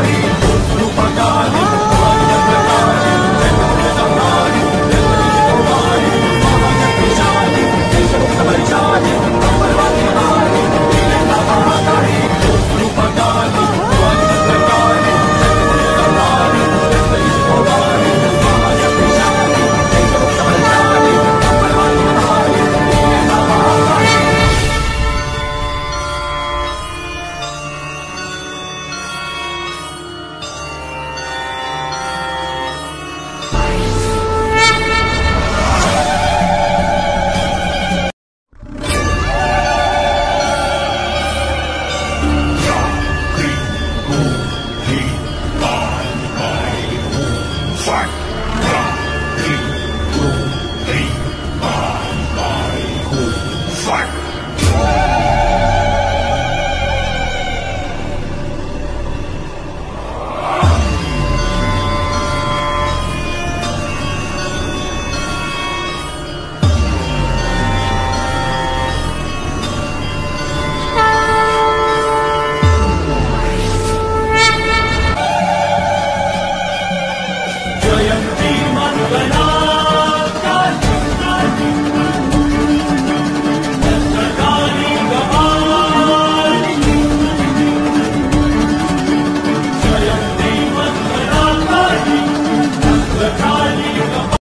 I'm